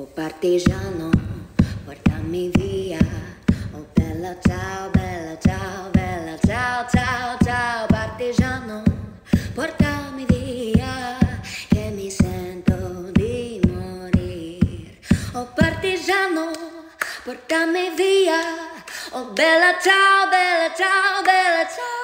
O partigiano, portami via. O bella ciao, bella ciao, bella ciao, ciao, ciao. Partigiano, portami via, che mi sento di morire. O partigiano, portami via. O bella ciao, bella ciao, bella ciao.